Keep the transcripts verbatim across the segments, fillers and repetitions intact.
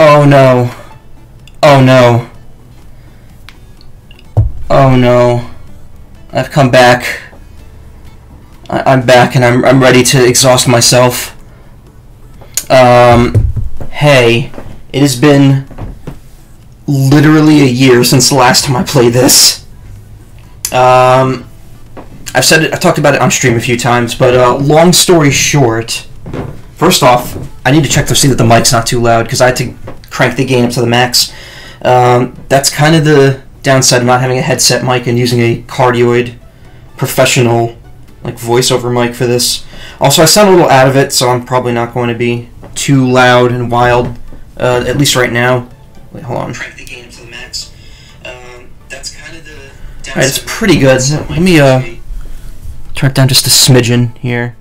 Oh no. Oh no. Oh no. I've come back. I I'm back and I'm I'm ready to exhaust myself. Um hey, it has been literally a year since the last time I played this. Um I've said it, I've talked about it on stream a few times, but uh, long story short, first off, I need to check to see that the mic's not too loud, because I had to crank the gain up to the max. Um, that's kind of the downside of not having a headset mic and using a cardioid professional like voiceover mic for this. Also, I sound a little out of it, so I'm probably not going to be too loud and wild, uh, at least right now. Wait, hold on. Crank the gain up to the max. Um, that's kind of the downside. Alright, it's pretty good. Let me, uh... turn it down just a smidgen here.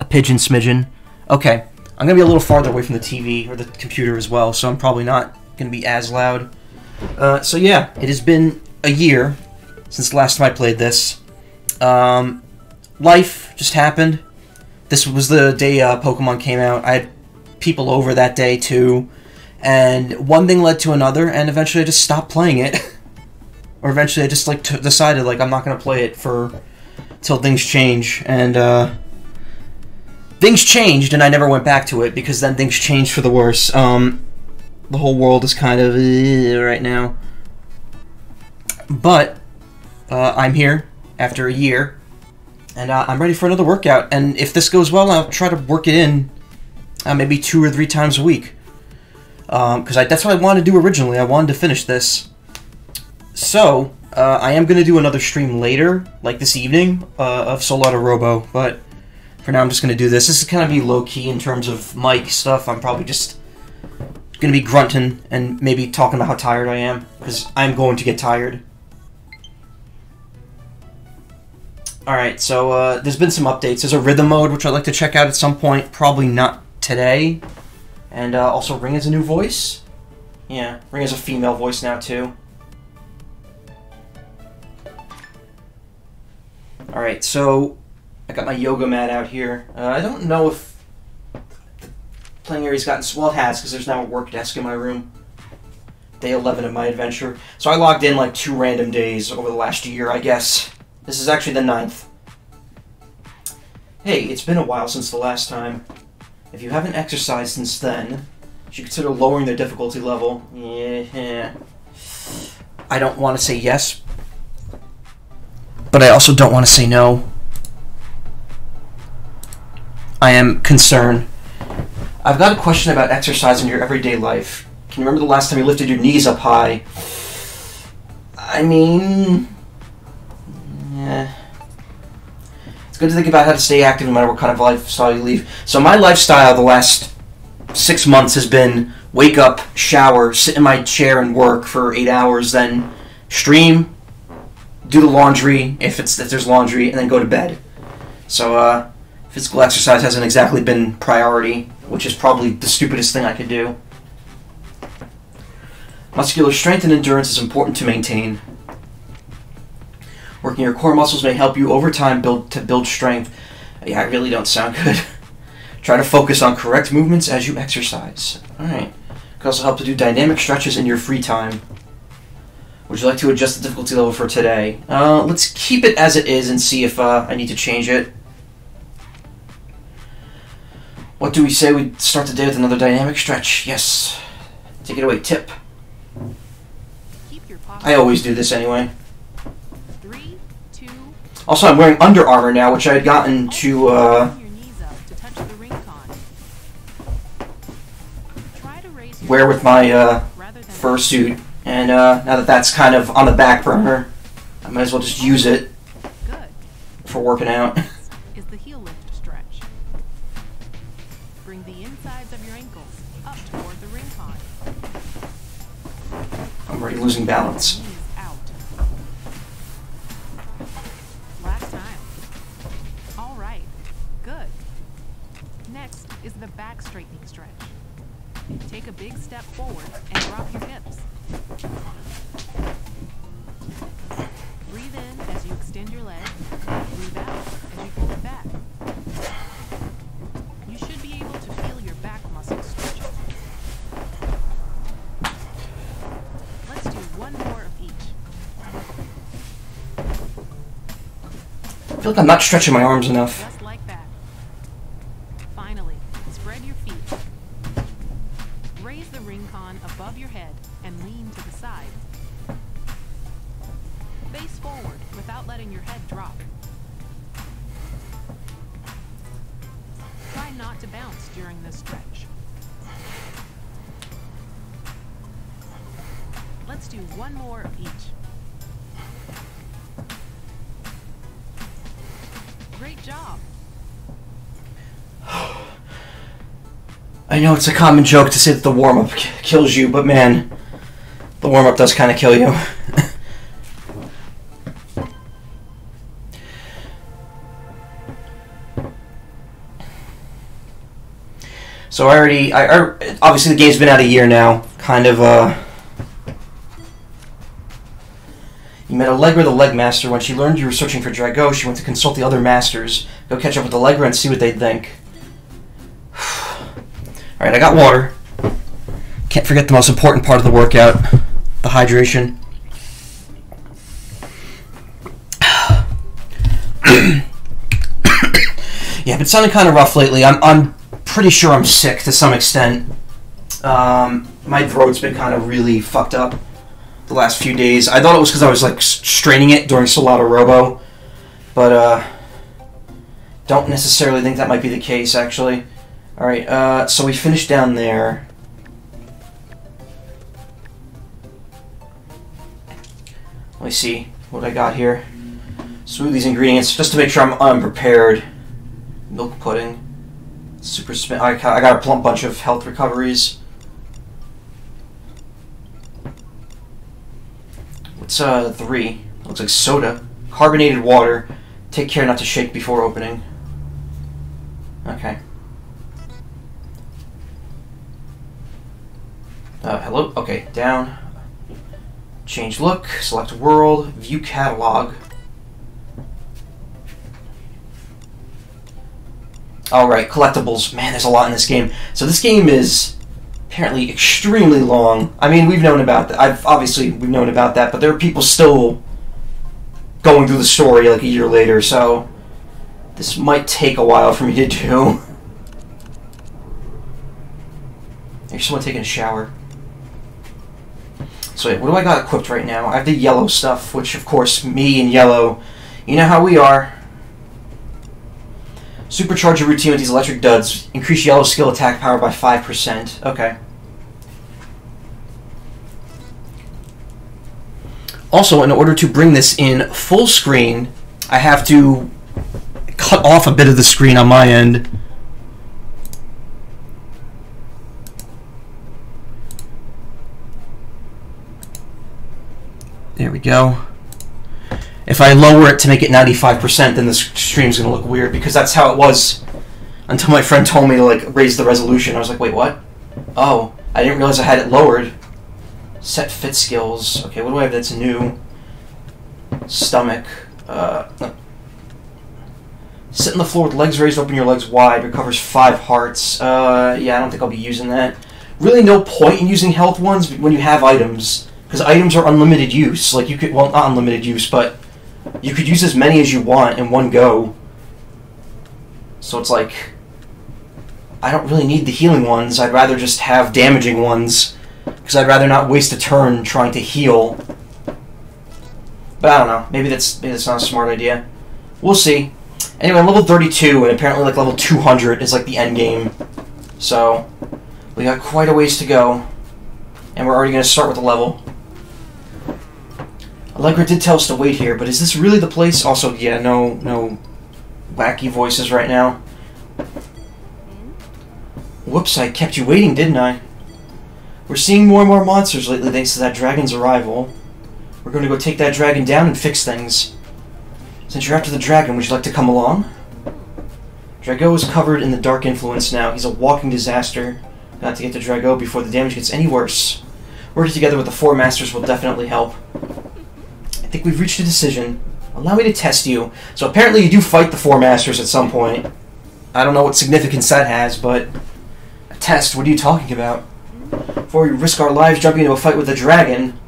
A pigeon smidgen. Okay, I'm gonna be a little farther away from the T V, or the computer as well, so I'm probably not gonna be as loud. Uh, so yeah, it has been a year since the last time I played this. Um, life just happened. This was the day uh, Pokemon came out. I had people over that day too, and one thing led to another, and eventually I just stopped playing it. Or eventually I just like t decided like I'm not gonna play it for... till things change, and uh, things changed, and I never went back to it, because then things changed for the worse. Um, the whole world is kind of uh, right now, but uh, I'm here after a year, and uh, I'm ready for another workout, and if this goes well, I'll try to work it in uh, maybe two or three times a week, because um, that's what I wanted to do originally. I wanted to finish this. So, uh, I am going to do another stream later, like this evening, uh, of Solatorobo, but for now I'm just going to do this. This is kind of be low-key in terms of mic stuff. I'm probably just going to be grunting and maybe talking about how tired I am, because I'm going to get tired. Alright, so uh, there's been some updates. There's a rhythm mode, which I'd like to check out at some point, probably not today. And uh, also Ring has a new voice. Yeah, Ring has a female voice now, too. Alright, so I got my yoga mat out here. Uh, I don't know if the playing area's gotten... Well, it has, because there's now a work desk in my room. Day eleven of my adventure. So I logged in like two random days over the last year, I guess. This is actually the ninth. Hey, it's been a while since the last time. If you haven't exercised since then, you should consider lowering their difficulty level. Yeah. I don't want to say yes, but I also don't want to say no. I am concerned. I've got a question about exercise in your everyday life. Can you remember the last time you lifted your knees up high? I mean... yeah. It's good to think about how to stay active no matter what kind of lifestyle you lead. So my lifestyle the last six months has been wake up, shower, sit in my chair and work for eight hours, then stream, do the laundry, if it's if there's laundry, and then go to bed. So, uh, physical exercise hasn't exactly been priority, which is probably the stupidest thing I could do. Muscular strength and endurance is important to maintain. Working your core muscles may help you over time build to build strength. Yeah, I really don't sound good. Try to focus on correct movements as you exercise. Alright. It can also help to do dynamic stretches in your free time. Would you like to adjust the difficulty level for today? Uh, let's keep it as it is and see if uh, I need to change it. What do we say we start the day with another dynamic stretch? Yes. Take it away, Tip. Keep your I always do this anyway. Three, two, also, I'm wearing Under Armour now, which I had gotten to... Uh, to wear with my uh, fursuit. And uh, now that that's kind of on the back burner, I might as well just use it Good. for working out. Is the heel lift stretch. Bring the insides of your ankles up toward the ring con. I'm already losing balance. Out. Last time. All right. Good. Next is the back straightening stretch. Take a big step forward and drop your hips. Breathe in as you extend your leg. Breathe out as you pull it back. You should be able to feel your back muscles. feel like I'm not stretching my arms enough. Just like that. Finally, spread your feet. Raise the ring con above your head and lean to the side. Face forward without letting your head drop. Try not to bounce during this stretch. Let's do one more of each. Great job. I know it's a common joke to say that the warm-up kills you, but man, the warm-up does kind of kill you. So I already, I, I obviously the game's been out a year now. Kind of, uh, you met Allegra, the Leg Master. When she learned you were searching for Drago, she went to consult the other masters. Go catch up with Allegra and see what they think. Alright, I got water. Can't forget the most important part of the workout, the hydration. Yeah, I've been sounding kind of rough lately. I'm, I'm pretty sure I'm sick to some extent. Um, my throat's been kind of really fucked up the last few days. I thought it was because I was like straining it during Solatorobo, but uh, don't necessarily think that might be the case actually. Alright, uh, so we finished down there. Let me see what I got here. So these ingredients, just to make sure I'm unprepared. Milk pudding, super spin. I, I got a plump bunch of health recoveries. What's uh three? Looks like soda, carbonated water. Take care not to shake before opening. Okay. Uh, hello? Okay, down. Change look, select world, view catalog. Alright, collectibles. Man, there's a lot in this game. So this game is apparently extremely long. I mean, we've known about that. I've obviously, we've known about that, but there are people still going through the story like a year later, so this might take a while for me to do. There's someone taking a shower. So wait, what do I got equipped right now? I have the yellow stuff, which of course, me and yellow, you know how we are. Supercharge your routine with these electric duds. Increase yellow skill attack power by five percent. Okay. Also, in order to bring this in full screen, I have to cut off a bit of the screen on my end. There we go. If I lower it to make it ninety-five percent, then the stream's going to look weird, because that's how it was until my friend told me to, like, raise the resolution. I was like, wait, what? Oh, I didn't realize I had it lowered. Set fit skills. Okay, what do I have that's new? Stomach. Uh, no. Sit on the floor with legs raised, open your legs wide. Recovers five hearts. Uh, yeah, I don't think I'll be using that. Really no point in using health ones when you have items, because items are unlimited use. Like, you could, well, not unlimited use, but you could use as many as you want in one go. So it's like, I don't really need the healing ones. I'd rather just have damaging ones, because I'd rather not waste a turn trying to heal. But I don't know. Maybe that's, maybe that's not a smart idea. We'll see. Anyway, I'm level thirty-two, and apparently like level two hundred is like the end game. So we got quite a ways to go, and we're already going to start with the level. Allegra did tell us to wait here, but is this really the place? Also, yeah, no, no wacky voices right now. Whoops, I kept you waiting, didn't I? We're seeing more and more monsters lately thanks to that dragon's arrival. We're going to go take that dragon down and fix things. Since you're after the dragon, would you like to come along? Drago is covered in the dark influence now. He's a walking disaster. Not to get to Drago before the damage gets any worse. Working together with the four masters will definitely help. I think we've reached a decision. Allow me to test you. So apparently you do fight the four masters at some point. I don't know what significance that has, but a test, what are you talking about? Before we risk our lives jumping into a fight with a dragon,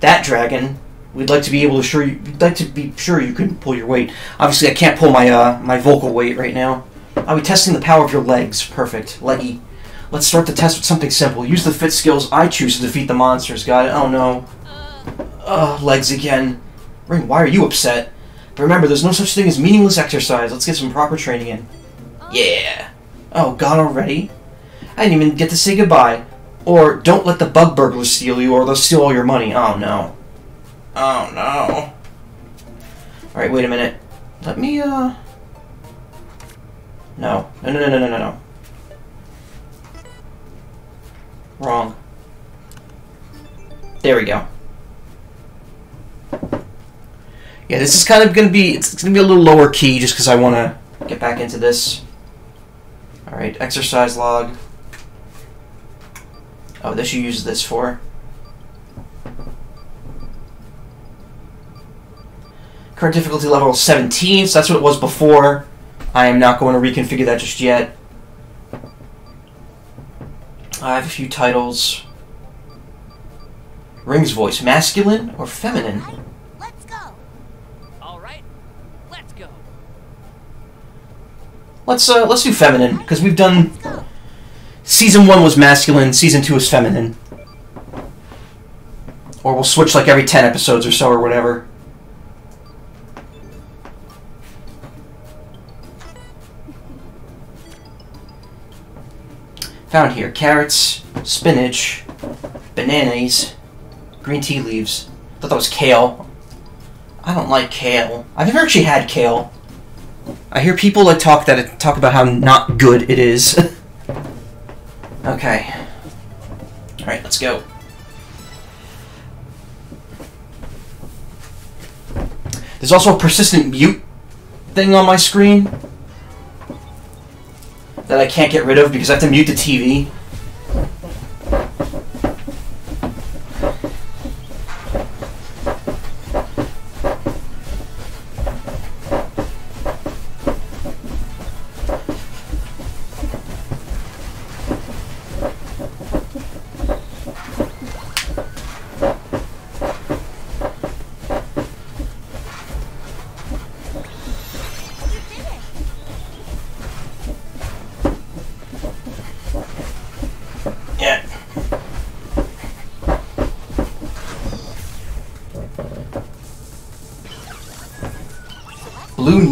that dragon, We'd like to be able to sure you, we'd like to be sure you can pull your weight. Obviously, I can't pull my uh, my vocal weight right now. I'll be testing the power of your legs. Perfect, leggy. Let's start the test with something simple. Use the fit skills I choose to defeat the monsters. Got it? Oh no. Ugh, legs again. Ring, why are you upset? But remember, there's no such thing as meaningless exercise. Let's get some proper training in. Yeah. Oh, gone already? I didn't even get to say goodbye. Or don't let the bug burglars steal you, or they'll steal all your money. Oh no. Oh no. Alright, wait a minute. Let me, uh... No. No, no, no, no, no, no, no. Wrong. There we go. Yeah, this is kind of going to be, it's going to be a little lower key just because I want to get back into this. Alright, exercise log. Oh, this you use this for. Current difficulty level is seventeen, so that's what it was before. I am not going to reconfigure that just yet. I have a few titles. Ring's voice, masculine or feminine? All right, let's go. All right, let's go. Let's uh, let's do feminine because we've done. Season one was masculine. Season two is feminine. Or we'll switch like every ten episodes or so or whatever. Found here. Carrots, spinach, bananas, green tea leaves. I thought that was kale. I don't like kale. I've never actually had kale. I hear people like talk that it, talk about how not good it is. Okay. Alright, let's go. There's also a persistent mute thing on my screen that I can't get rid of because I have to mute the T V.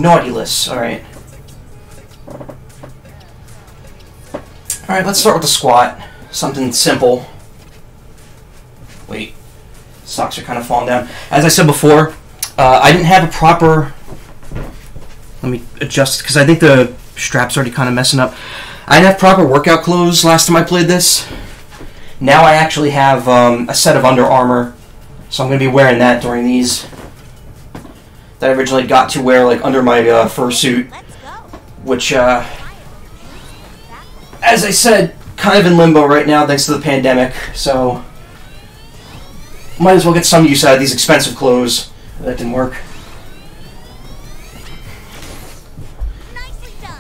Naughty-less. Alright. Alright, let's start with the squat. Something simple. Wait. Socks are kind of falling down. As I said before, uh, I didn't have a proper... Let me adjust, because I think the strap's already kind of messing up. I didn't have proper workout clothes last time I played this. Now I actually have um, a set of Under Armour, so I'm going to be wearing that during these... that I originally got to wear, like, under my uh, fursuit, which, uh, as I said, kind of in limbo right now thanks to the pandemic, so might as well get some use out of these expensive clothes. That didn't work. Nicely done.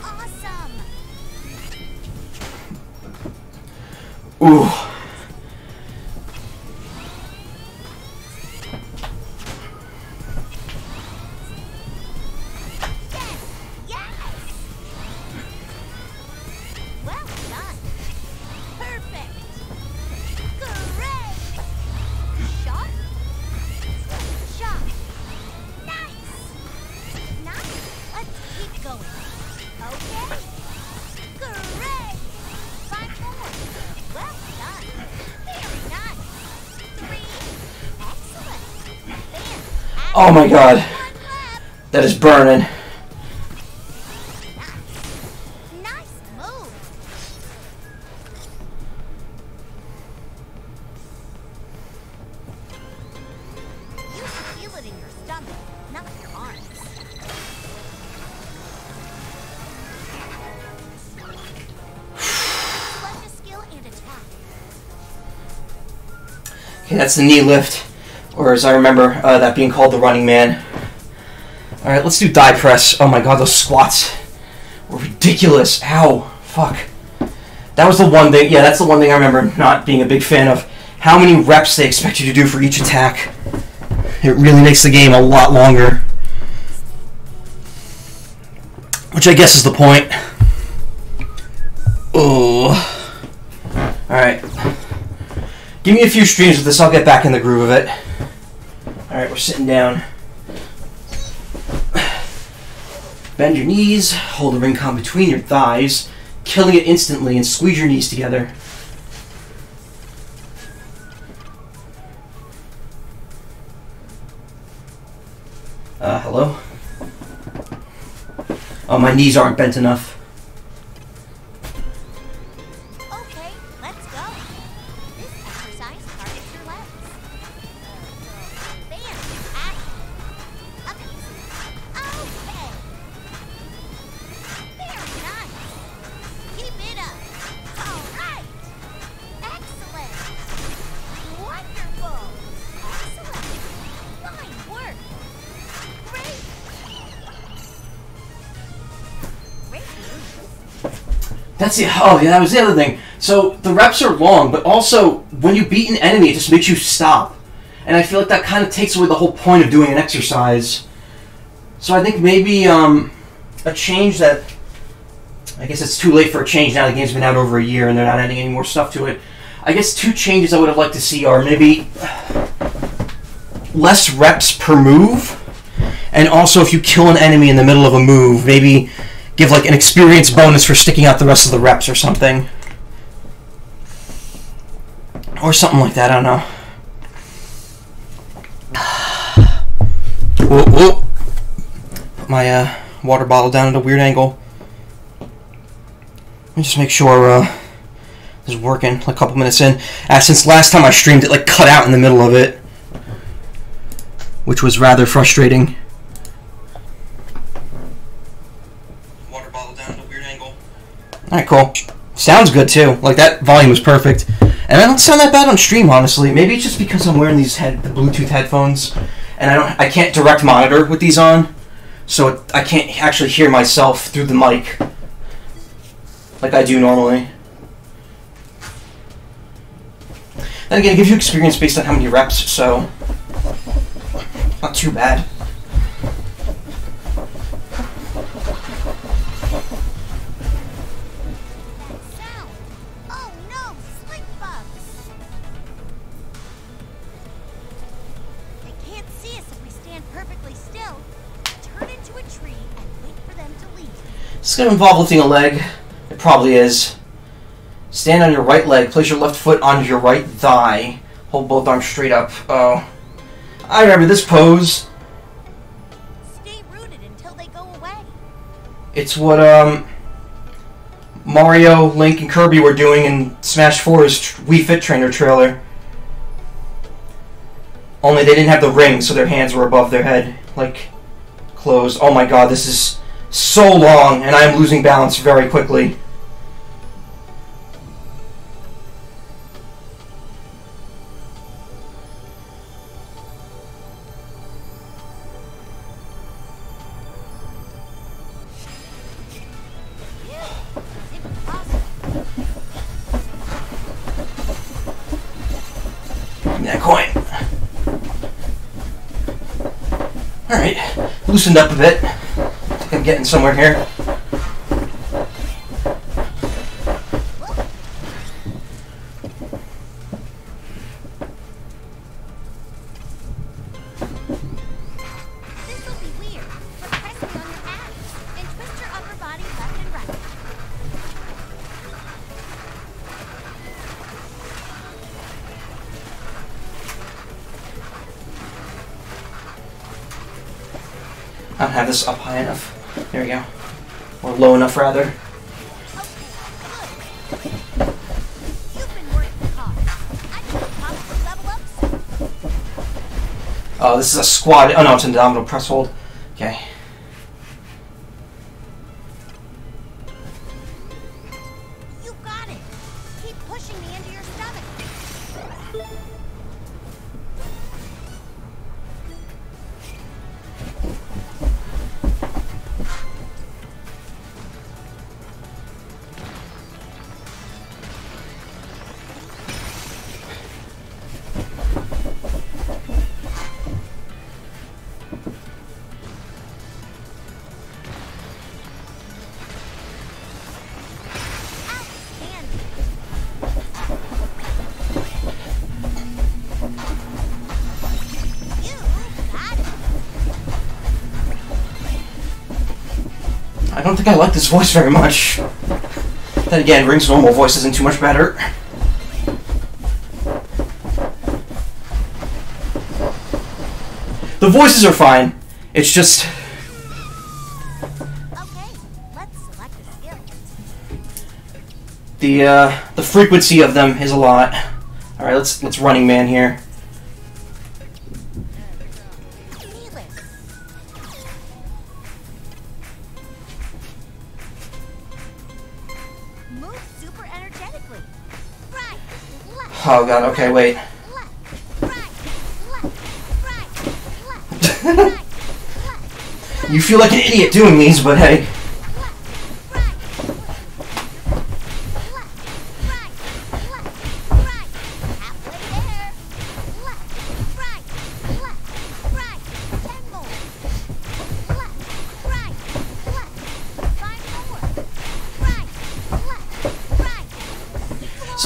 Awesome. Ooh. Oh my god, that is burning. Nice move. You feel it in your stomach, not your arms. Select a skill and attack. Okay, that's the knee lift. Or as I remember, uh, that being called the running man. Alright, let's do thigh press. Oh my god, those squats were ridiculous. Ow. Fuck. That was the one thing, yeah, that's the one thing I remember not being a big fan of. How many reps they expect you to do for each attack. It really makes the game a lot longer. Which I guess is the point. Oh. Alright. Give me a few streams with this, I'll get back in the groove of it. Alright, we're sitting down. Bend your knees, hold the ring con between your thighs, killing it instantly, and squeeze your knees together. Uh, hello? Oh, my knees aren't bent enough. Okay, let's go. This exercise targets your legs. Bam! At it. Up. Okay. Very nice. Keep it up. All right. Excellent. Wonderful. Excellent. Fine work. That's the, oh yeah, that was the other thing. So the reps are long, but also when you beat an enemy, it just makes you stop. And I feel like that kind of takes away the whole point of doing an exercise. So I think maybe um, a change that, I guess it's too late for a change now, the game's been out over a year and they're not adding any more stuff to it. I guess two changes I would have liked to see are maybe less reps per move. And also if you kill an enemy in the middle of a move, maybe give like an experience bonus for sticking out the rest of the reps or something. Or something like that, I don't know. Whoa, whoa. Put my uh, water bottle down at a weird angle. Let me just make sure uh, this is working a couple minutes in. Uh, since last time I streamed it, like cut out in the middle of it, which was rather frustrating. Alright, cool. Sounds good, too. Like, that volume was perfect. And I don't sound that bad on stream, honestly. Maybe it's just because I'm wearing these head the Bluetooth headphones, and I don't I can't direct monitor with these on, so it, I can't actually hear myself through the mic like I do normally. Then again, it gives you experience based on how many reps, so not too bad. It's going to involve lifting a leg. It probably is. Stand on your right leg. Place your left foot on your right thigh. Hold both arms straight up. Oh. I remember this pose. Stay rooted until they go away. It's what um, Mario, Link, and Kirby were doing in Smash four's Wii Fit Trainer trailer. Only they didn't have the ring, so their hands were above their head. Like, closed. Oh my god, this is so long, and I am losing balance very quickly. Give me that coin. All right, loosened up a bit. I'm getting somewhere here. I don't have this up high enough. There we go. Or low enough, rather. Oh, this is a squat. Oh, no, it's an abdominal press hold. Okay. You got it. Keep pushing me into your stomach. I don't think I like this voice very much. Then again, Ring's normal voice isn't too much better. The voices are fine. It's just... Okay, let's select the skill. The, uh, the frequency of them is a lot. Alright, let's, let's running man here. Oh god, okay, wait. You feel like an idiot doing these, but hey. I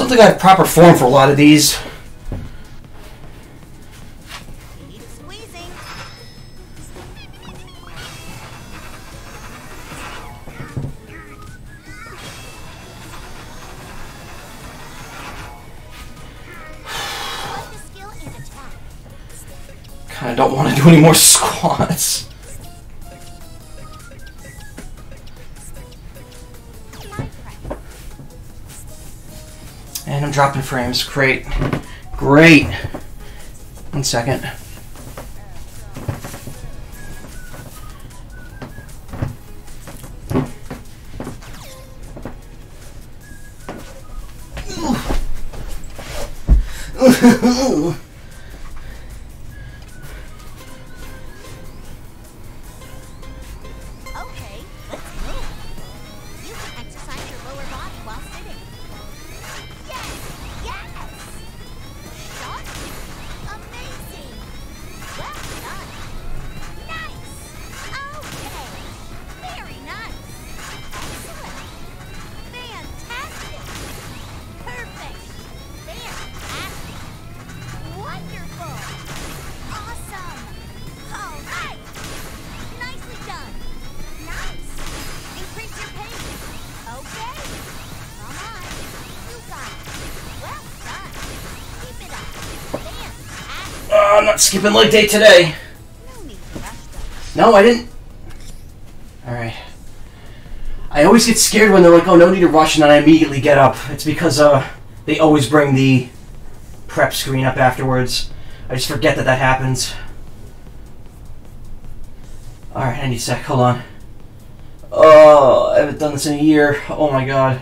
don't think I have proper form for a lot of these. Keep squeezing. Kinda don't want to do any more squats. And I'm dropping frames. Great. Great. One second. Okay, let's move. You can exercise your lower body while sitting. I'm not skipping leg day today. No, I didn't. Alright. I always get scared when they're like, oh, no need to rush, and then I immediately get up. It's because uh, they always bring the prep screen up afterwards. I just forget that that happens. Alright, I need a sec. Hold on. Oh, I haven't done this in a year. Oh my god.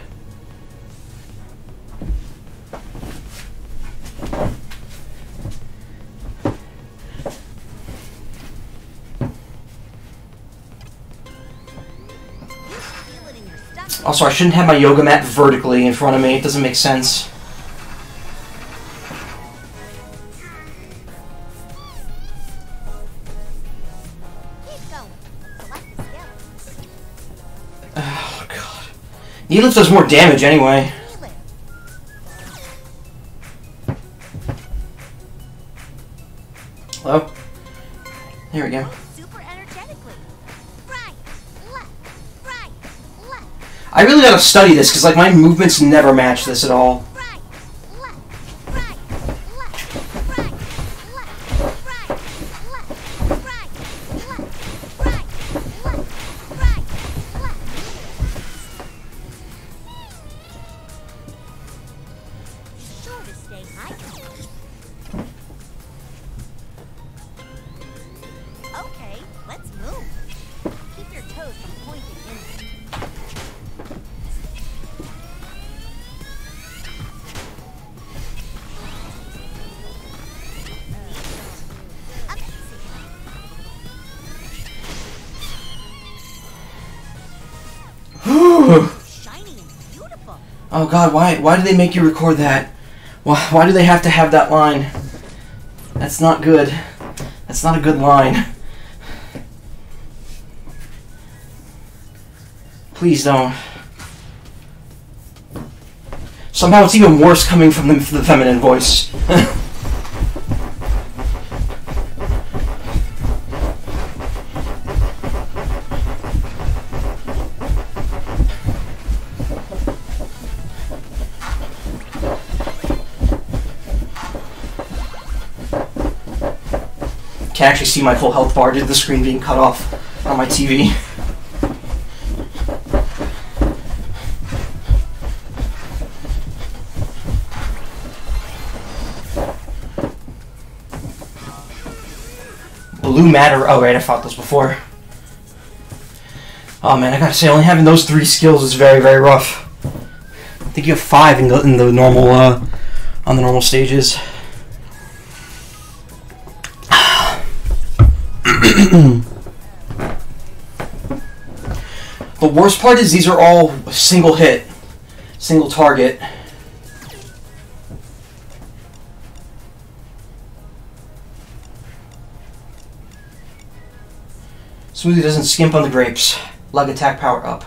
Also, I shouldn't have my yoga mat vertically in front of me. It doesn't make sense. Oh, God. Knee lift does more damage anyway. Hello? There we go. I really gotta study this, because, like, my movements never match this at all. Okay, let's move. Keep your toes pointed inward. Oh god, why why do they make you record that? Why, why do they have to have that line? That's not good. That's not a good line. Please don't. Somehow it's even worse coming from the, the feminine voice. can actually see my full health bar due to the screen being cut off on my T V. Blue matter. Oh, right, I fought those before. Oh man, I gotta say, only having those three skills is very, very rough. I think you have five in the, in the normal, uh, on the normal stages. The worst part is these are all single hit, single target. Smoothie doesn't skimp on the grapes. Leg attack power up.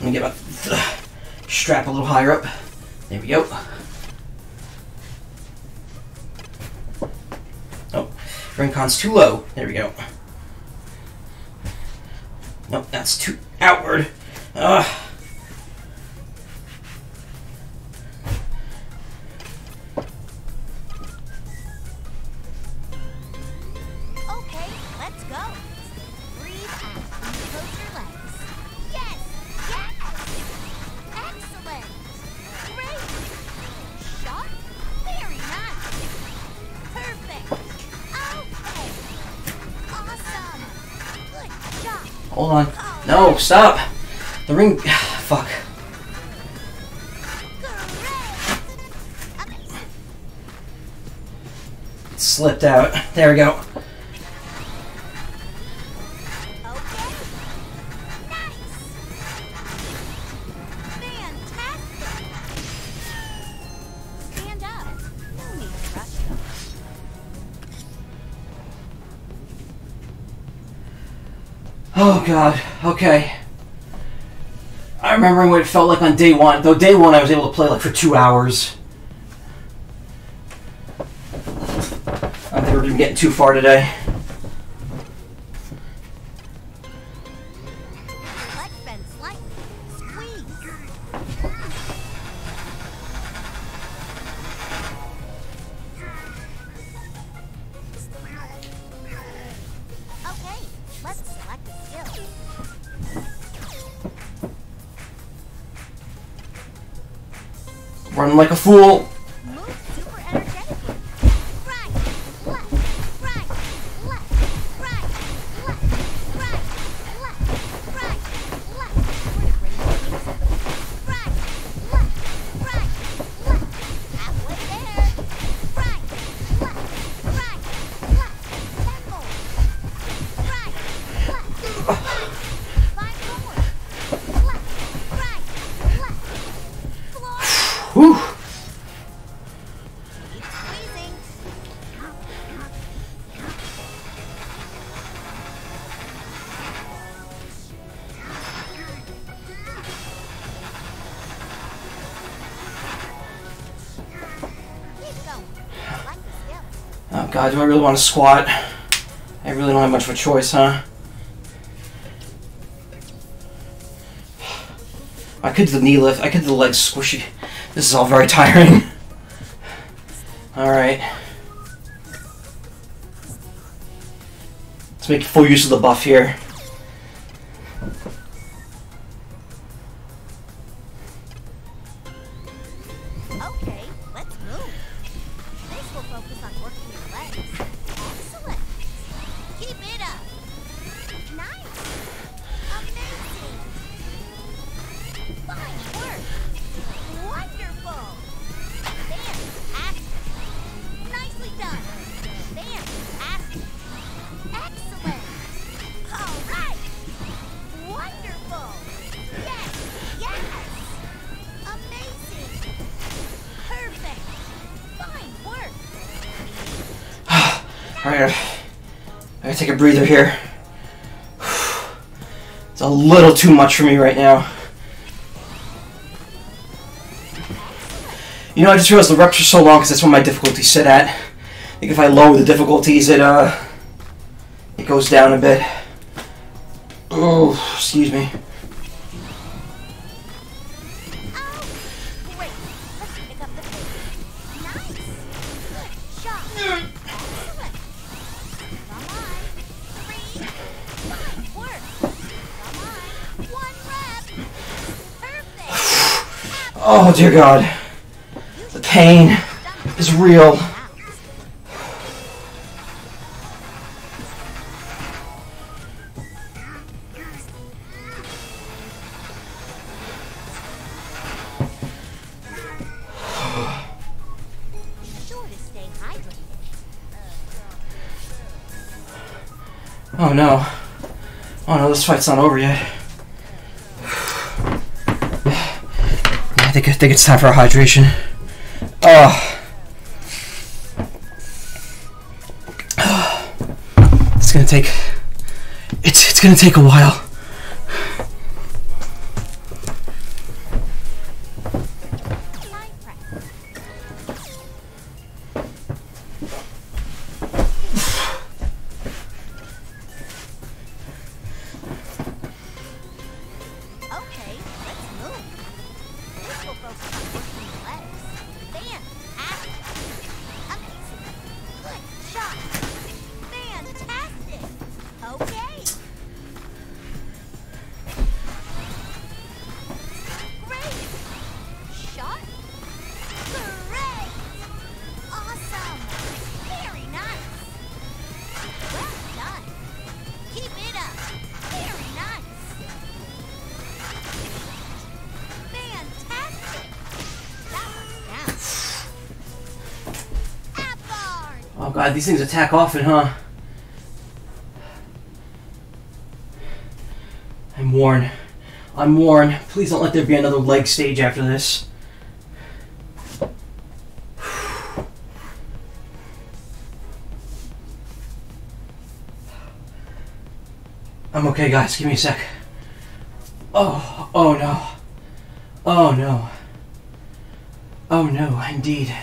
Let me get my strap a little higher up. There we go. Ring con's too low. There we go. Nope, that's too outward. Ugh. Okay, let's go. Breathe out and close your legs. Yes, yes. Excellent. Great. Shot. Very nice. Perfect. Hold on. No, stop. The ring. Fuck. It slipped out. There we go. Oh god, okay. I remember what it felt like on day one, though day one I was able to play like for two hours. I think we're even getting too far today. Run like a fool. Oh god, do I really want to squat? I really don't have much of a choice, huh? I could do the knee lift, I could do the legs squishy. This is all very tiring. Alright. Let's make full use of the buff here. Alright, I gotta take a breather here. It's a little too much for me right now. You know, I just realized the reps are so long because that's what my difficulty sit at. I think if I lower the difficulties, it uh, it goes down a bit. Oh, excuse me. Oh dear God, the pain is real. Oh no, oh no, this fight's not over yet. I think, I think it's time for our hydration. Oh. Oh. It's gonna take it's it's gonna take a while. Oh God, these things attack often, huh? I'm worn. I'm worn. Please don't let there be another leg stage after this. I'm okay, guys. Give me a sec. Oh, oh no. Oh no. Oh no, indeed.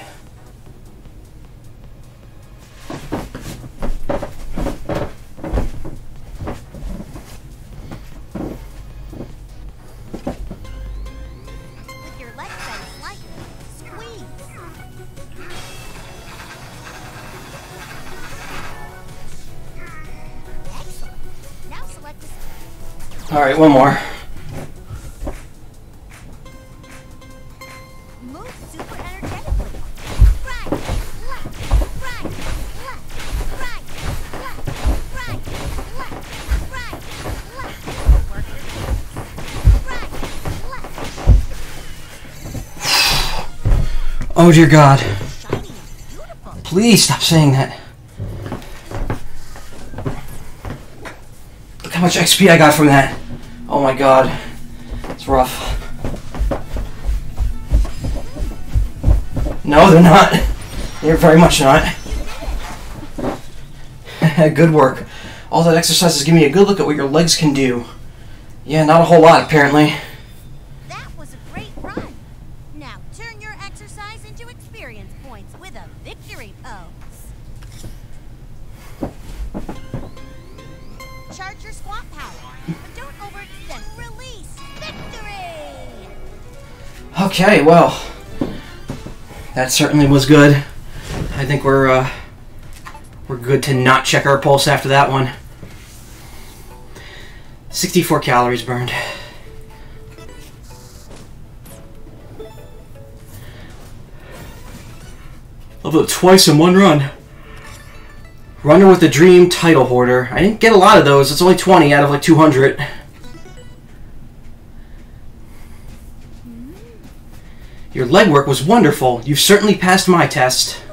All right, one more. Move super energetically. Right, left, right, left, right, left, right, left, right, left. Work your feet. Right, left. Oh dear God. Shiny, beautiful. Please stop saying that. Look how much X P I got from that. Oh my God, it's rough. No, they're not. They're very much not. Good work. All that exercise is giving me a good look at what your legs can do. Yeah, not a whole lot, apparently. That was a great run. Now turn your exercise into experience points with a victory pose. Charge your squat power, but don't overextend. Release. Victory! Okay, well, that certainly was good. I think we're uh, we're good to not check our pulse after that one. sixty-four calories burned. Leveled twice in one run. Runner with a Dream, Title Hoarder. I didn't get a lot of those. It's only twenty out of like two hundred. Your leg work was wonderful. You've certainly passed my test.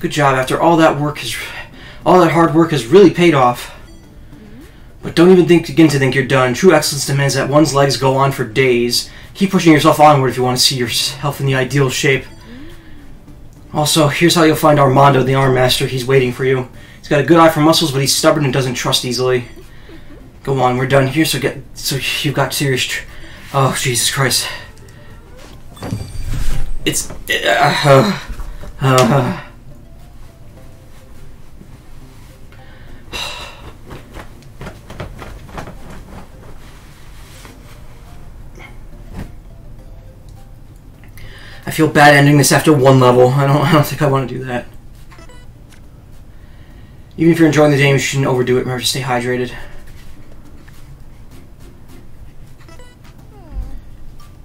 Good job. After all that work has, all that hard work has really paid off. But don't even think, begin to think you're done. True excellence demands that one's legs go on for days. Keep pushing yourself onward if you want to see yourself in the ideal shape. Also, here's how you'll find Armando, the Arm Master. He's waiting for you. He's got a good eye for muscles, but he's stubborn and doesn't trust easily. Go on, we're done here, so get so you've got serious tr- Oh, Jesus Christ. It's... Uh, uh, I feel bad ending this after one level. I don't, I don't think I want to do that. Even if you're enjoying the game, you shouldn't overdo it. Remember to stay hydrated.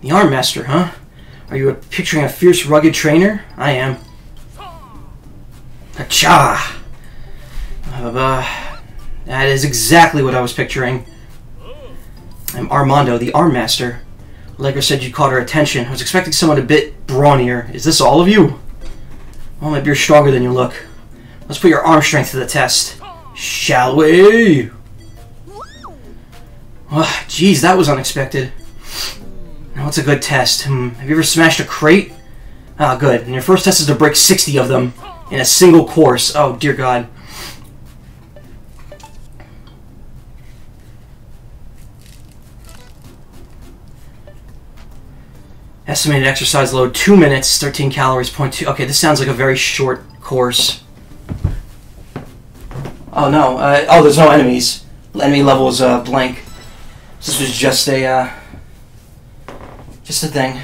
The Arm Master, huh? Are you picturing a fierce, rugged trainer? I am. Acha! Uh, that is exactly what I was picturing. I'm Armando, the Arm Master. Allegra said you caught her attention. I was expecting someone a bit brawnier. Is this all of you? Well, maybe you're stronger than you look. Let's put your arm strength to the test. Shall we? Oh, geez, that was unexpected. Now, what's a good test? Hmm. Have you ever smashed a crate? Ah, good. And your first test is to break sixty of them in a single course. Oh, dear God. Estimated exercise load, two minutes, thirteen calories, zero point two. Okay, this sounds like a very short course. Oh, no. Uh, oh, there's no enemies. Enemy level is uh, blank. This was just a, uh, just a thing.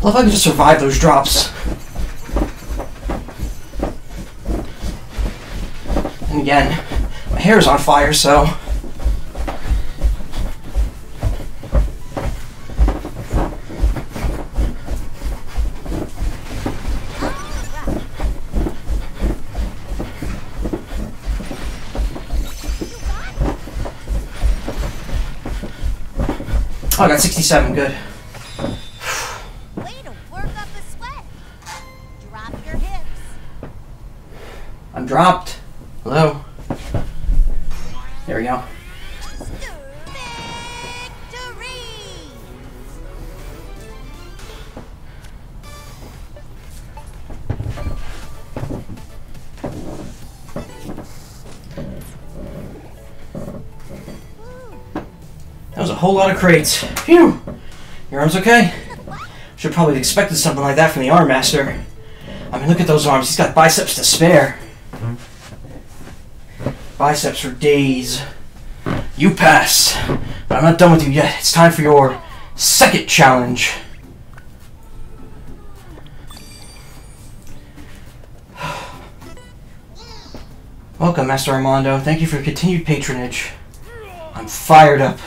I love how I can just survive those drops. And again, my hair is on fire, so... Oh, I got sixty-seven, good. Dropped. Hello. There we go. That was a whole lot of crates. Phew. Your arm's okay? Should probably have expected something like that from the Arm Master. I mean, look at those arms. He's got biceps to spare. Biceps for days. You pass. But I'm not done with you yet. It's time for your second challenge. Welcome, Master Armando. Thank you for your continued patronage. I'm fired up.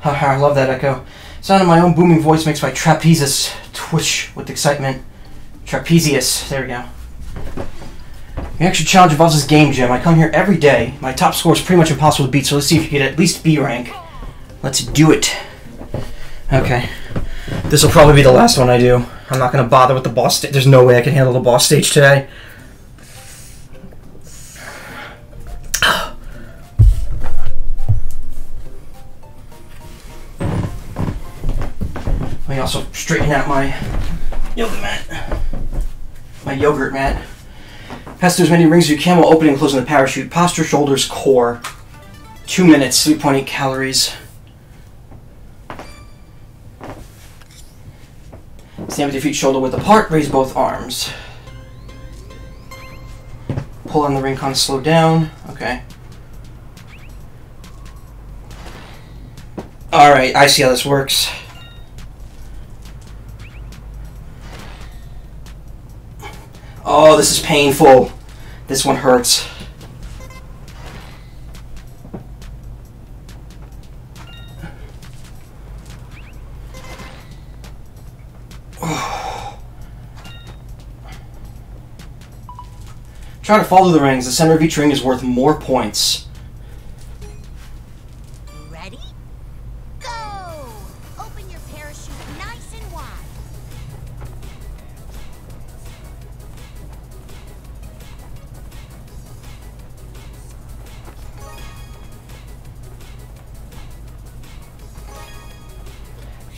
Haha, I love that echo. The sound of my own booming voice makes my trapezius twitch with excitement. Trapezius. There we go. The extra challenge involves this game gym. I come here every day. My top score is pretty much impossible to beat, so let's see if you get at least B rank. Let's do it. Okay. This will probably be the last one I do. I'm not going to bother with the boss stage. There's no way I can handle the boss stage today. Let me also straighten out my yoga mat. My yogurt mat. Pass through as many rings as you can while opening and closing the parachute. Posture, shoulders, core. Two minutes, three point eight calories. Stand with your feet shoulder width apart, raise both arms. Pull on the ring con, slow down. Okay. Alright, I see how this works. Oh, this is painful. This one hurts. Oh. Try to follow the rings. The center of each ring is worth more points.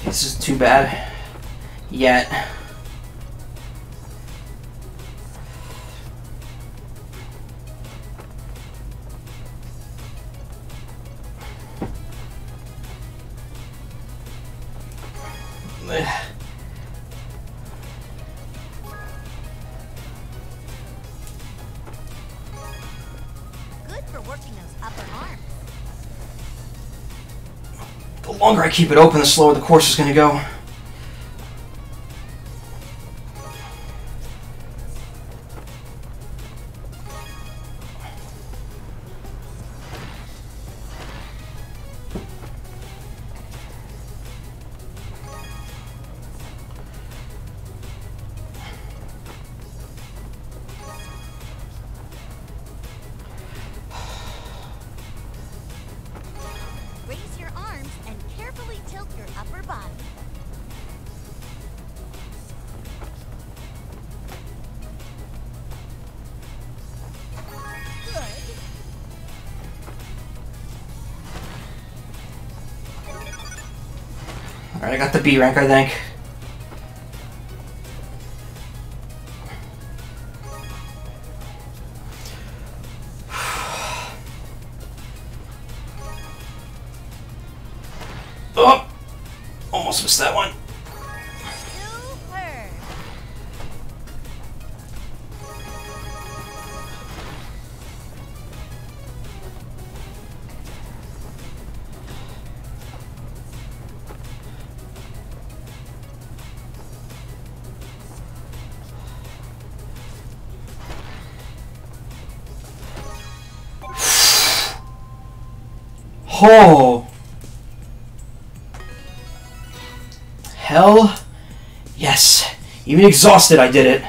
This isn't too bad yet. Good for working those upper arms. The longer I keep it open, the slower the course is going to go. Alright, I got the B rank, I think. Oh! Almost missed that one. Oh! Hell yes! Even exhausted, I did it.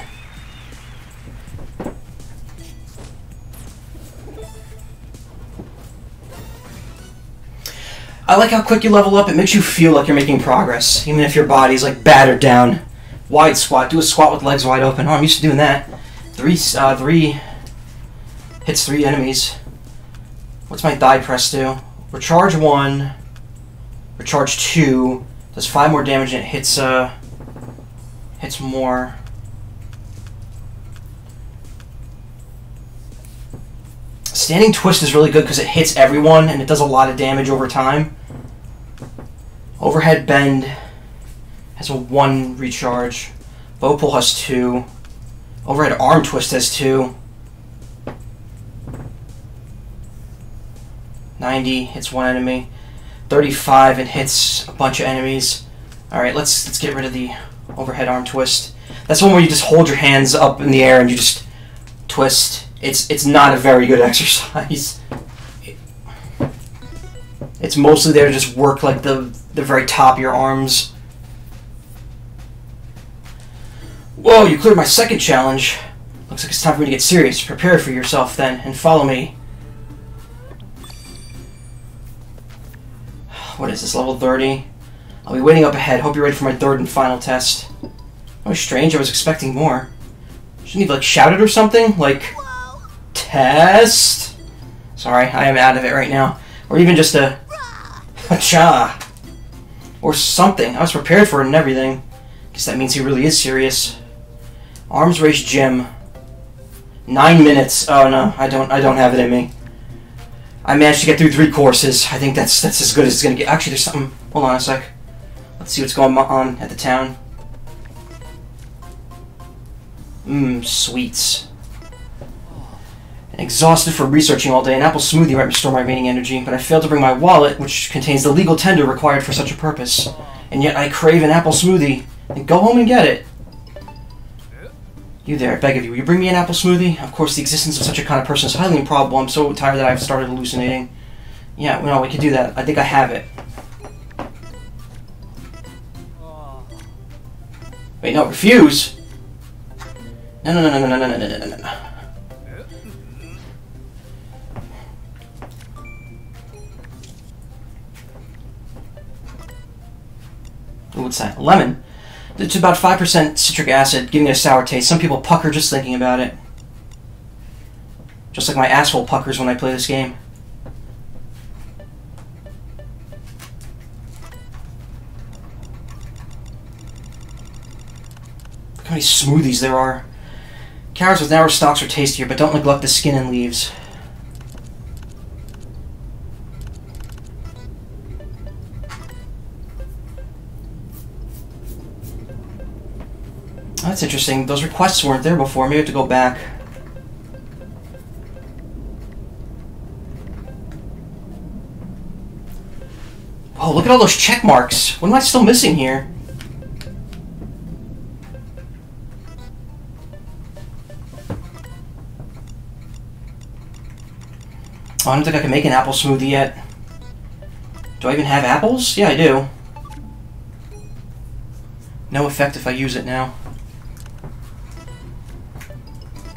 I like how quick you level up. It makes you feel like you're making progress, even if your body's like battered down. Wide squat. Do a squat with legs wide open. Oh, I'm used to doing that. Three, uh, three hits three enemies. What's my thigh press do? Recharge one, recharge two, does five more damage and it hits, uh, hits more. Standing twist is really good because it hits everyone and it does a lot of damage over time. Overhead bend has a one recharge. Bow pull has two. Overhead arm twist has two. ninety hits one enemy, thirty-five it hits a bunch of enemies. All right, let's let's get rid of the overhead arm twist. That's one where you just hold your hands up in the air and you just twist. It's it's not a very good exercise. It, it's mostly there to just work like the the very top of your arms. Whoa! You cleared my second challenge. Looks like it's time for me to get serious. Prepare for yourself then and follow me. What is this, level thirty? I'll be waiting up ahead. Hope you're ready for my third and final test. Oh, strange. I was expecting more. Shouldn't you, like, shout it or something? Like, whoa. Test? Sorry, I am out of it right now. Or even just a... ha-cha. Or something. I was prepared for it and everything. Guess that means he really is serious. Arms race gym. Nine minutes. Oh, no. I don't, I don't have it in me. I managed to get through three courses. I think that's that's as good as it's gonna get. Actually, there's something. Hold on a sec. Let's see what's going on at the town. Mmm, sweets. And exhausted from researching all day, an apple smoothie might restore my remaining energy, but I failed to bring my wallet, which contains the legal tender required for such a purpose. And yet I crave an apple smoothie. Then go home and get it. You there, I beg of you, will you bring me an apple smoothie? Of course, the existence of such a kind of person is highly improbable. I'm so tired that I've started hallucinating. Yeah, well, no, we could do that. I think I have it. Wait, no, refuse? No, no, no, no, no, no, no, no, no, no, no. Ooh, what's that? Lemon. It's about five percent citric acid, giving it a sour taste. Some people pucker just thinking about it. Just like my asshole puckers when I play this game. Look how many smoothies there are. Carrots with narrow stalks are tastier, but don't neglect the skin and leaves. That's interesting. Those requests weren't there before. Maybe I have to go back. Oh, look at all those check marks. What am I still missing here? Oh, I don't think I can make an apple smoothie yet. Do I even have apples? Yeah, I do. No effect if I use it now.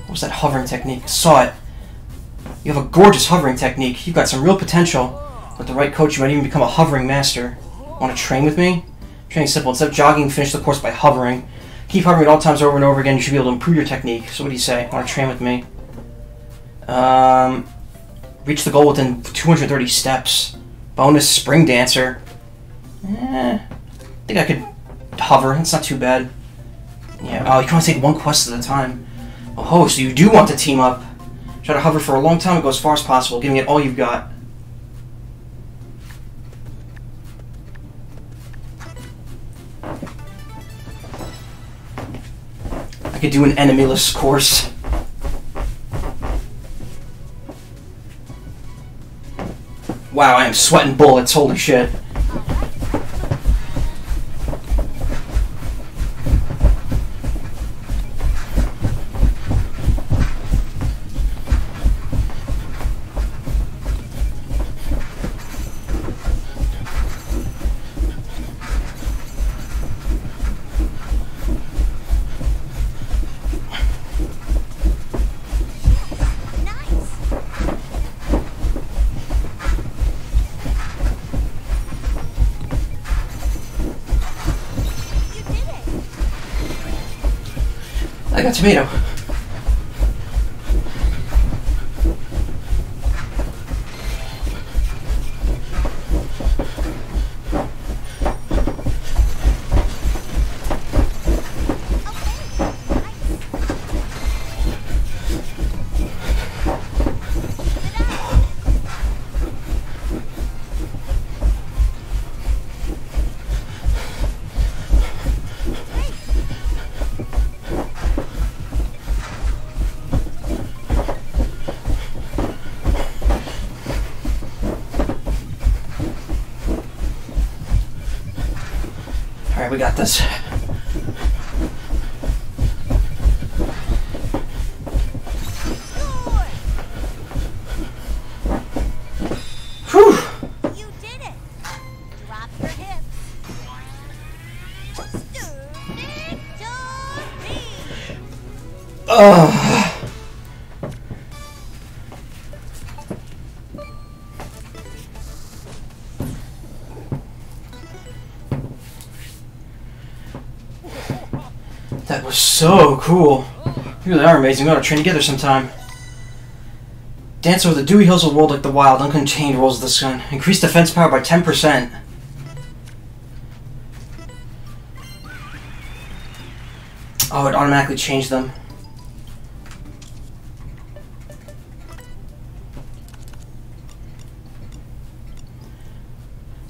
What's that hovering technique? Saw it. You have a gorgeous hovering technique. You've got some real potential. With the right coach, you might even become a hovering master. Want to train with me? Training's simple. Instead of jogging, finish the course by hovering. Keep hovering at all times over and over again. You should be able to improve your technique. So what do you say? Want to train with me? Um, reach the goal within two hundred thirty steps. Bonus spring dancer. Eh, I think I could hover. That's not too bad. Yeah. Oh, you can only take one quest at a time. Oh, so you do want to team up. Try to hover for a long time and go as far as possible, giving it all you've got. I could do an enemy-less course. Wow, I am sweating bullets, holy shit. Tomato. We got this. Whew. You did it. Drop your hips. Ugh. So cool. You really are amazing. We ought to train together sometime. Dance over the dewy hills of the world like the wild, uncontained rolls of the sun. Increase defense power by ten percent. Oh, it automatically changed them.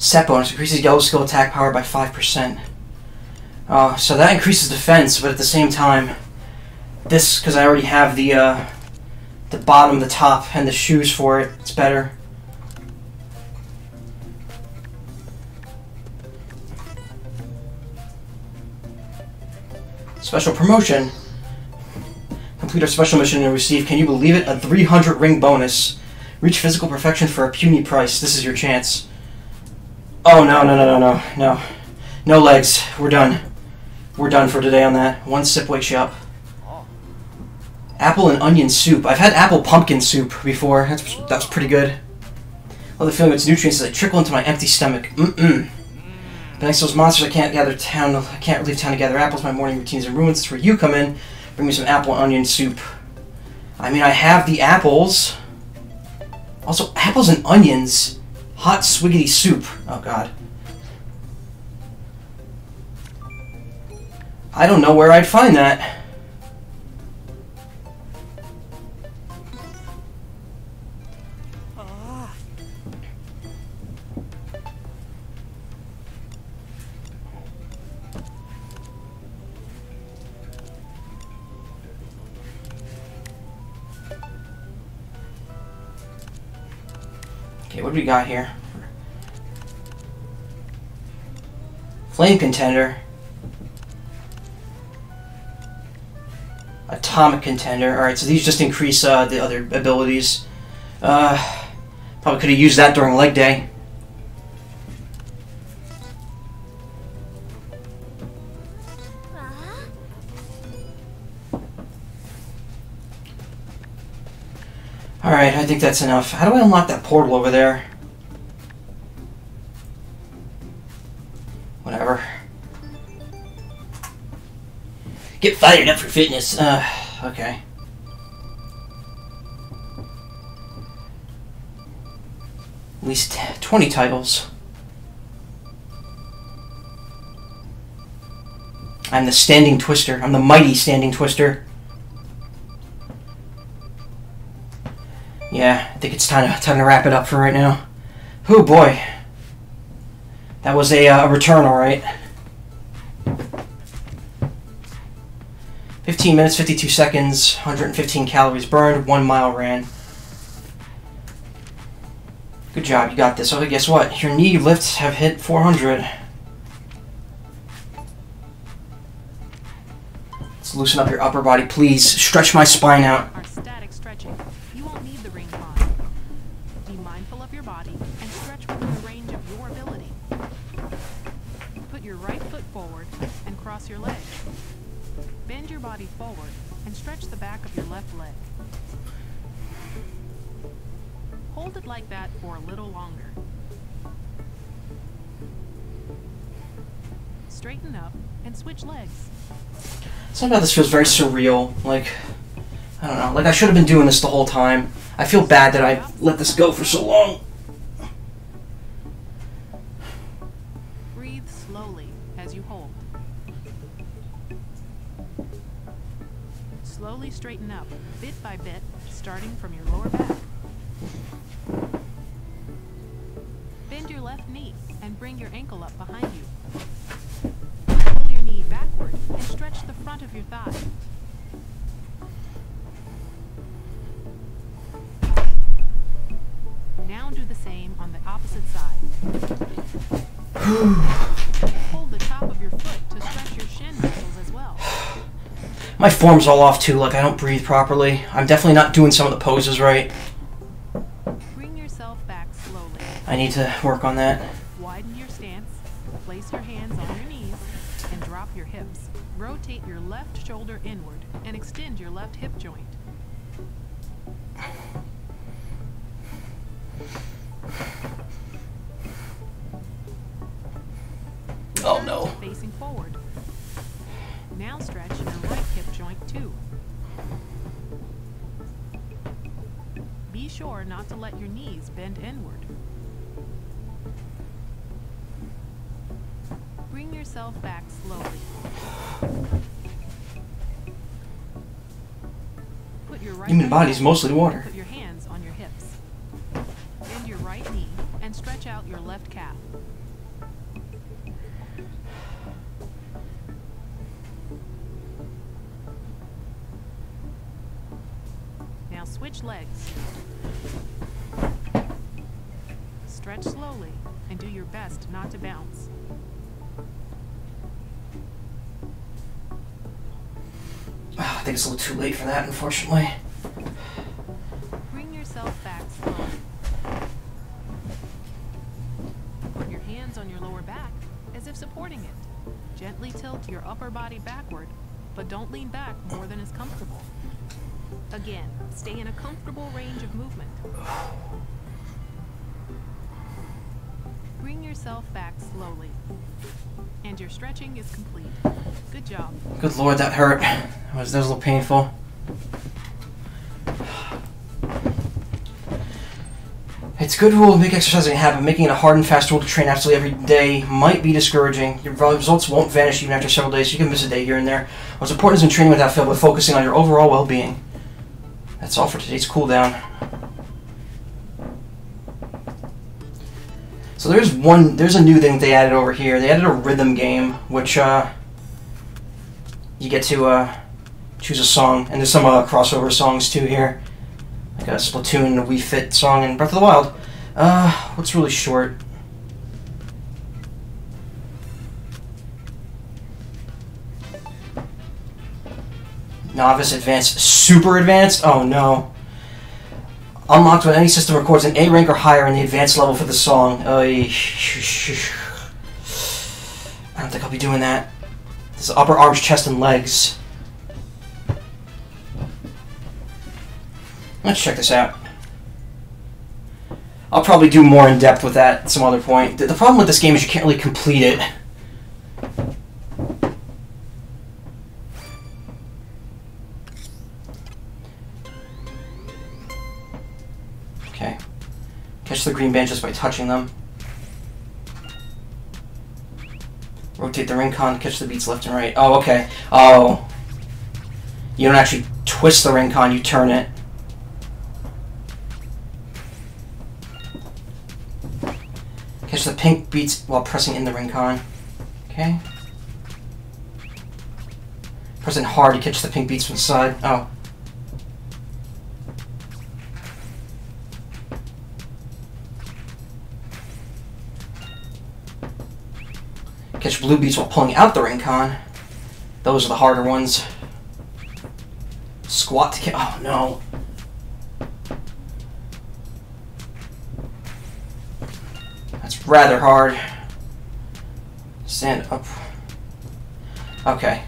Set bonus increases yellow skill attack power by five percent. Uh, so that increases defense, but at the same time, this, because I already have the, uh, the bottom, the top, and the shoes for it, it's better. Special promotion. Complete our special mission and receive, can you believe it, a three hundred ring bonus. Reach physical perfection for a puny price. This is your chance. Oh, no, no, no, no, no, no. No legs. We're done. We're done for today on that. One sip wakes you up. Apple and onion soup. I've had apple pumpkin soup before. That's, that's pretty good. Love the feeling of its nutrients as they trickle into my empty stomach. Mm-mm. Thanks to those monsters, I can't gather town. I can't leave town to gather apples. My morning routine's in ruins. That's where you come in. Bring me some apple and onion soup. I mean, I have the apples. Also, apples and onions. Hot swiggity soup. Oh, God. I don't know where I'd find that. Oh. Okay, what do we got here? Flame contender. Atomic contender. Alright, so these just increase uh, the other abilities. Uh, probably could have used that during leg day. Alright, I think that's enough. How do I unlock that portal over there? Whatever. Get fired up for fitness. Uh, okay. At least twenty titles. I'm the standing twister. I'm the mighty standing twister. Yeah, I think it's time to, time to wrap it up for right now. Oh boy. That was a, uh, a return, alright. fifteen minutes, fifty-two seconds, one hundred fifteen calories burned, one mile ran. Good job, you got this. Okay, guess what? Your knee lifts have hit four hundred. Let's loosen up your upper body, please. Stretch my spine out. Our static stretching. You won't need the ring pod. Be mindful of your body and stretch within the range of your ability. Put your right foot forward and cross your legs. Bend your body forward and stretch the back of your left leg. Hold it like that for a little longer. Straighten up and switch legs. Somehow this feels very surreal. Like, I don't know, like I should have been doing this the whole time. I feel bad that I let this go for so long. Breathe slowly as you hold. Slowly straighten up, bit by bit, starting from your lower back. Bend your left knee and bring your ankle up behind you. Pull your knee backward and stretch the front of your thigh. Now do the same on the opposite side. Hold the top of your foot to stretch your shin muscles as well. My form's all off too, like I don't breathe properly. I'm definitely not doing some of the poses right. Bring yourself back slowly. I need to work on that. Widen your stance, place your hands on your knees, and drop your hips. Rotate your left shoulder inward and extend your left hip joint. Oh no. Facing forward. Now stretch your right hip joint too. Be sure not to let your knees bend inward. Bring yourself back slowly. Put your right Human body's mostly water. Put your hands on your hips. Bend your right knee and stretch out your left calf. Switch legs. Stretch slowly and do your best not to bounce. I think it's a little too late for that, unfortunately. Bring yourself back slowly. Put your hands on your lower back as if supporting it. Gently tilt your upper body backward, but don't lean back more than is comfortable. Again, stay in a comfortable range of movement. Bring yourself back slowly. And your stretching is complete. Good job. Good lord, that hurt. That was, that was a little painful. It's a good rule to make exercising a habit. Making it a hard and fast rule to train absolutely every day might be discouraging. Your results won't vanish even after several days. You can miss a day here and there. What's important is in training without fail, but focusing on your overall well-being. That's all for today's cooldown. So there's one, there's a new thing they added over here. They added a rhythm game, which uh, you get to uh, choose a song, and there's some uh, crossover songs too here, like a Splatoon and a Wii Fit song and Breath of the Wild. Uh, what's really short? Novice, advanced, super advanced? Oh no. Unlocked when any system records an A rank or higher in the advanced level for the song. Uh, I don't think I'll be doing that. This is upper arms, chest, and legs. Let's check this out. I'll probably do more in depth with that at some other point. The problem with this game is you can't really complete it. Catch the green band just by touching them. Rotate the ring con, catch the beats left and right. Oh, okay. Oh. You don't actually twist the ring con, you turn it. Catch the pink beats while pressing in the ring con. Okay. Pressing hard to catch the pink beats from the side. Oh. Catch blue beats while pulling out the ring con. Those are the harder ones. Squat to catch. Oh no. That's rather hard. Stand up. Okay.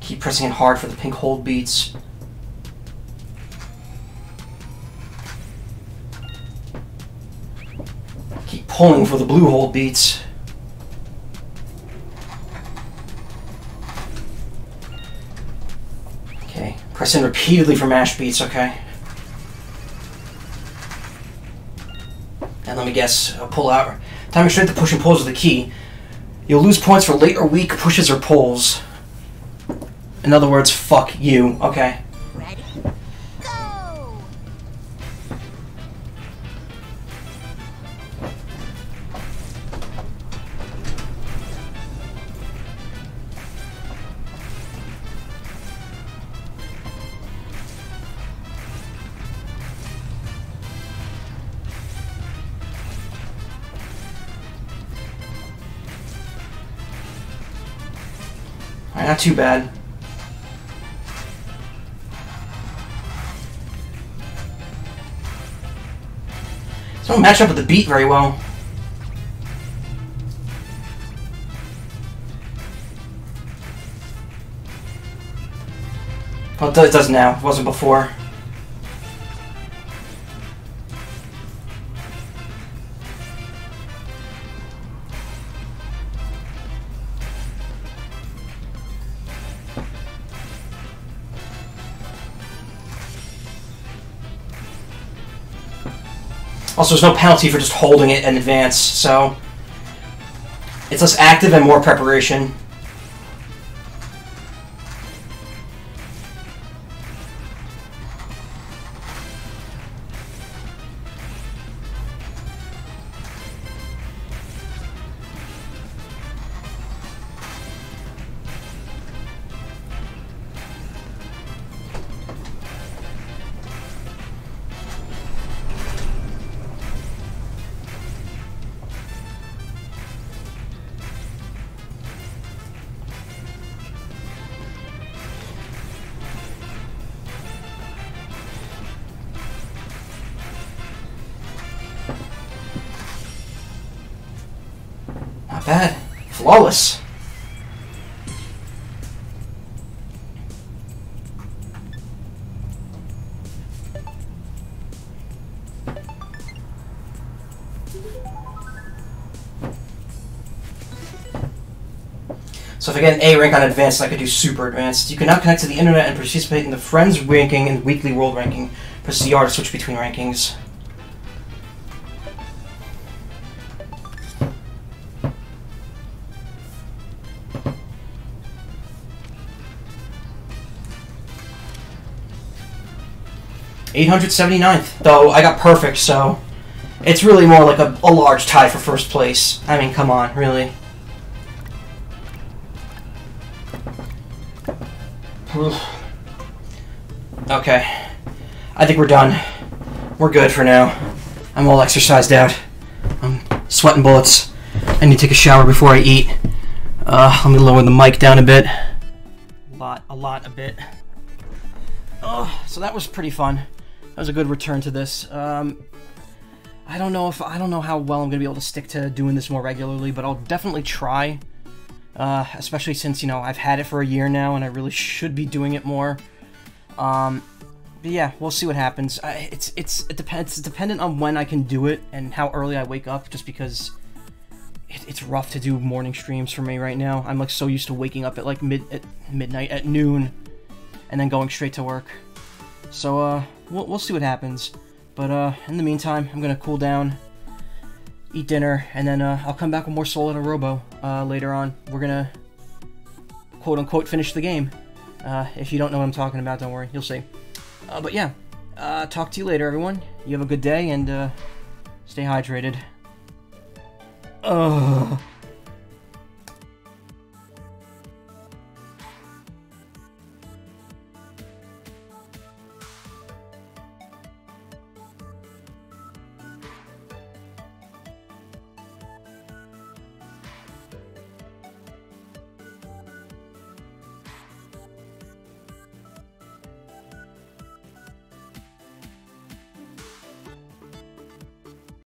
Keep pressing in hard for the pink hold beats. Keep pulling for the blue hold beats. Press in repeatedly for mash beats, okay. And let me guess, uh, pull out. Timing straight to push and pulls are the key. You'll lose points for late or weak pushes or pulls. In other words, fuck you, okay. Ready? Go! Not too bad. It don't match up with the beat very well. Well, it does now. It wasn't before. Also, there's no penalty for just holding it in advance, so it's less active and more preparation. that. Flawless. So if I get an A rank on advanced, I could do super advanced. You cannot connect to the internet and participate in the Friends ranking and weekly world ranking. Press the R to switch between rankings. eight hundred seventy-ninth. Though I got perfect, so it's really more like a, a large tie for first place. I mean, come on, really. Okay. I think we're done. We're good for now. I'm all exercised out. I'm sweating bullets. I need to take a shower before I eat. Uh, let me lower the mic down a bit. A lot, a lot, a bit. Oh, so that was pretty fun. That was a good return to this. Um, I don't know if I don't know how well I'm gonna be able to stick to doing this more regularly, but I'll definitely try. Uh, especially since, you know, I've had it for a year now, and I really should be doing it more. Um, but yeah, we'll see what happens. I, it's it's it depends. It's dependent on when I can do it and how early I wake up, just because it, it's rough to do morning streams for me right now. I'm like so used to waking up at like mid at midnight at noon, and then going straight to work. So uh, we'll we'll see what happens. But uh, in the meantime, I'm gonna cool down, eat dinner, and then uh, I'll come back with more Solatorobo uh, later on. We're gonna quote-unquote finish the game. Uh, if you don't know what I'm talking about, don't worry, you'll see. Uh, but yeah, uh, talk to you later, everyone. You have a good day, and uh, stay hydrated. Ugh.